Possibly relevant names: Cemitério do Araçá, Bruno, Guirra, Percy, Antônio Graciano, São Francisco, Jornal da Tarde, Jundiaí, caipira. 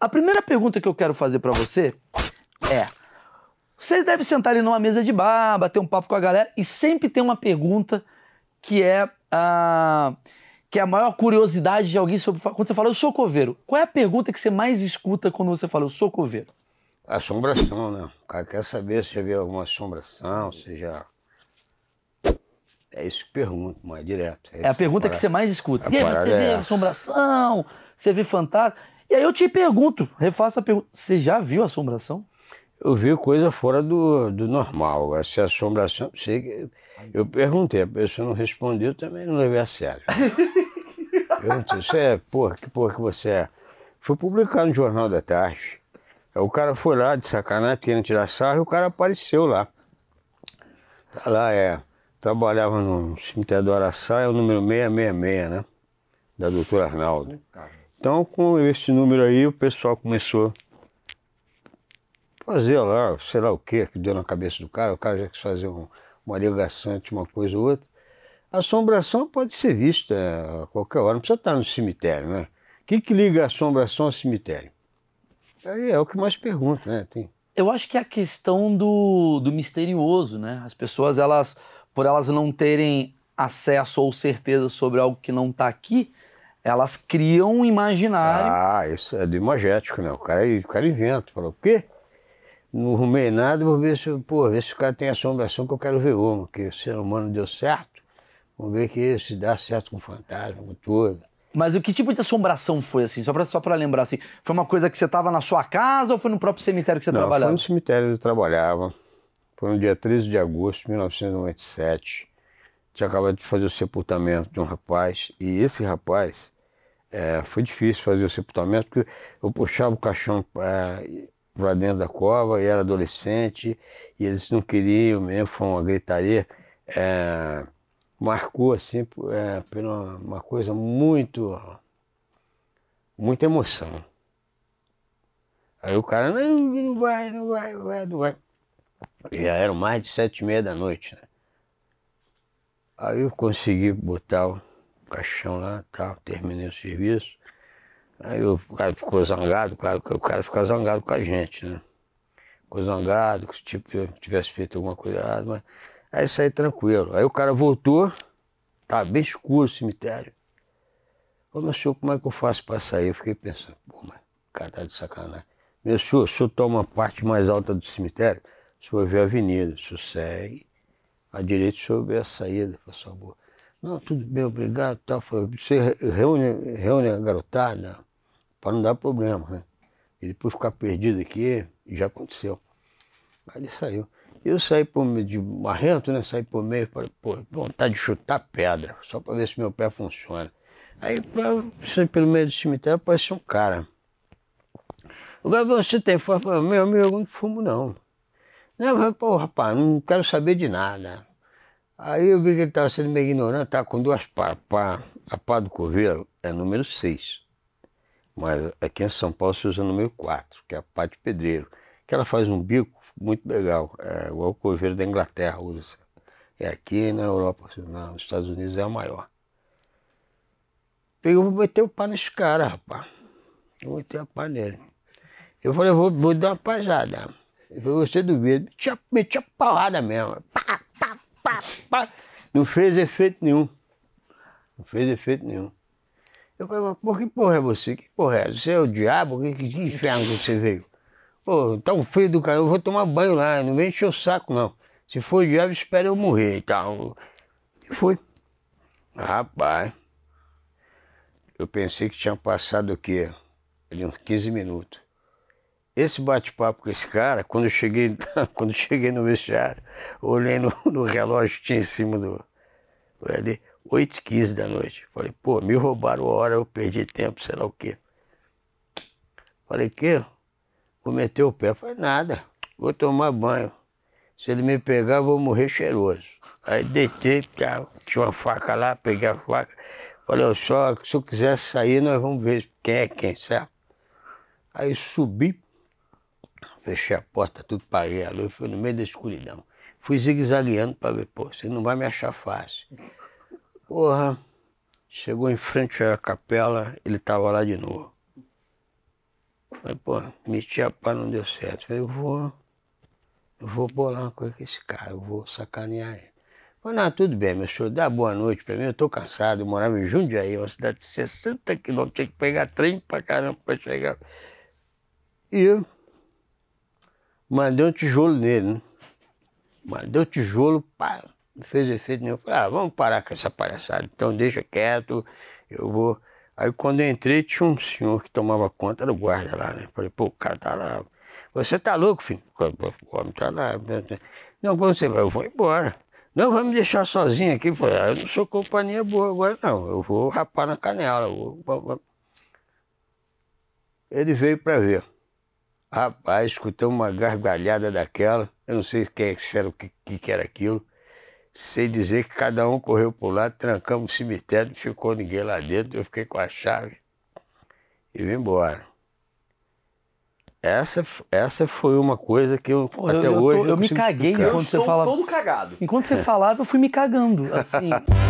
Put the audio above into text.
A primeira pergunta que eu quero fazer pra você é... Você deve sentar ali numa mesa de bar, bater um papo com a galera e sempre tem uma pergunta que é a maior curiosidade de alguém sobre... Quando você fala, eu sou coveiro, qual é a pergunta que você mais escuta quando você fala, eu sou coveiro? Assombração, né? O cara quer saber se já viu alguma assombração, se já... É isso que pergunto, mas é direto. É a pergunta que você mais escuta. E aí, mas você vê assombração, você vê fantasma... E aí eu te pergunto, refaço a pergunta, você já viu assombração? Eu vi coisa fora do normal. Agora, se assombração, sei que... Eu perguntei, a pessoa não respondeu, também não levei a sério. Perguntei, você é, porra que você é? Foi publicado no Jornal da Tarde. Aí o cara foi lá de sacanagem, querendo tirar sarro, e o cara apareceu lá. Tá lá, trabalhava no Cemitério do Araçá, é o número 666, né? Da doutora Arnaldo. Então, com esse número aí, o pessoal começou a fazer lá, sei lá o que deu na cabeça do cara. O cara já quis fazer uma ligação entre uma coisa ou outra. Assombração pode ser vista a qualquer hora, não precisa estar no cemitério, né? O que liga a assombração ao cemitério? Aí é o que mais pergunto, né? Eu acho que é a questão do misterioso, né? As pessoas, por elas não terem acesso ou certeza sobre algo que não está aqui, elas criam um imaginário. Ah, isso é do imagético, né? O cara inventa. Fala, o quê? Não arrumei nada, vou ver se, esse cara tem assombração que eu quero ver uma, que o ser humano deu certo, vamos ver que se dá certo com o fantasma, com tudo. Mas que tipo de assombração foi, assim? Só pra lembrar, assim, foi uma coisa que você estava na sua casa ou foi no próprio cemitério que você trabalhava? Não, foi no cemitério que eu trabalhava. Foi no dia 13 de agosto de 1997. Tinha acabado de fazer o sepultamento de um rapaz, e esse rapaz, foi difícil fazer o sepultamento, porque eu puxava o caixão pra dentro da cova, e era adolescente, e eles não queriam mesmo, foi uma gritaria, marcou assim, por uma coisa muita emoção. Aí o cara, não vai. Já eram mais de 7h30 da noite, né? Aí eu consegui botar o caixão lá, tal, terminei o serviço. Aí o cara ficou zangado, claro que o cara fica zangado com a gente, né? Ficou zangado, tipo, eu tivesse feito alguma coisa errada, mas... Aí saí tranquilo. Aí o cara voltou, tava bem escuro o cemitério. Falei, meu senhor, como é que eu faço pra sair? Eu fiquei pensando, mas o cara tá de sacanagem. Meu senhor, se eu tomo a parte mais alta do cemitério, o senhor vê a avenida, o senhor segue à direita, o senhor vê a saída, por favor. Não, tudo bem, obrigado, tal. Falei, você reúne a garotada para não dar problema, né? E depois ficar perdido aqui, já aconteceu. Aí ele saiu. Eu saí por meio de marrento, né? Saí por meio, falei, vontade de chutar pedra, só para ver se meu pé funciona. Aí, pelo meio do cemitério, apareceu um cara. O cara falou, você tem fome? Falei, meu amigo, eu não fumo, não. Não, pô, rapaz, não quero saber de nada. Aí eu vi que ele estava sendo meio ignorante, estava com duas pá. A pá do coveiro é número 6. Mas aqui em São Paulo se usa número 4, que é a pá de pedreiro. Que ela faz um bico muito legal, igual o coveiro da Inglaterra usa. É aqui na Europa, nos Estados Unidos é a maior. Peguei, eu vou meter o pá nesse cara, rapaz. Vou meter a pá nele. Eu falei, vou dar uma pajada. Ele falou, você duvida. Meti a porrada mesmo. Pá, pá, pá, pá. Não fez efeito nenhum. Não fez efeito nenhum. Eu falei, mas que porra é você? Que porra é? Você é o diabo? Que inferno que você veio? Pô, tá um frio do caralho, eu vou tomar banho lá. Não vem encher o saco, não. Se for o diabo, espera eu morrer e tal. E fui. Rapaz. Eu pensei que tinha passado o quê? Ali uns 15 minutos. Esse bate-papo com esse cara, quando eu cheguei no vestiário, olhei no relógio que tinha em cima ali, 8h15 da noite. Falei, me roubaram a hora, eu perdi tempo, sei lá o quê. Falei, quê? Vou meter o pé. Falei, nada, vou tomar banho. Se ele me pegar, eu vou morrer cheiroso. Aí deitei, tinha uma faca lá, peguei a faca. Falei, se eu quiser sair, nós vamos ver quem é quem, certo? Aí subi. Fechei a porta, tudo, paguei a luz, fui no meio da escuridão. Fui zigue-zagueando para ver, você não vai me achar fácil. Porra, chegou em frente à capela, ele estava lá de novo. Aí, pô, meti a pá, não deu certo. Falei, eu vou bolar uma coisa com esse cara, eu vou sacanear ele. Falei, não, tudo bem, meu senhor, dá boa noite pra mim, eu tô cansado, eu morava em Jundiaí, uma cidade de 60 quilômetros, tinha que pegar trem pra caramba pra chegar. E eu mandei um tijolo nele, né? Mandei um tijolo, pá, não fez efeito nenhum. Falei, ah, vamos parar com essa palhaçada, então deixa quieto, eu vou... Aí quando eu entrei, tinha um senhor que tomava conta, era o guarda lá, né? Falei, pô, o cara tá lá. Você tá louco, filho? O homem tá lá. Não, quando você vai, eu vou embora. Não, vai me deixar sozinho aqui. Falei, ah, eu não sou companhia boa agora, não. Eu vou rapar na canela. Ele veio pra ver. Rapaz, escutei uma gargalhada daquela. Eu não sei quem era, o que era aquilo. Sei dizer que cada um correu pro lado, trancamos o cemitério, não ficou ninguém lá dentro. Eu fiquei com a chave e vim embora. Essa foi uma coisa que eu, pô, até hoje... Eu me caguei enquanto você falava. Eu estou todo cagado. Enquanto você falava, eu fui me cagando, assim...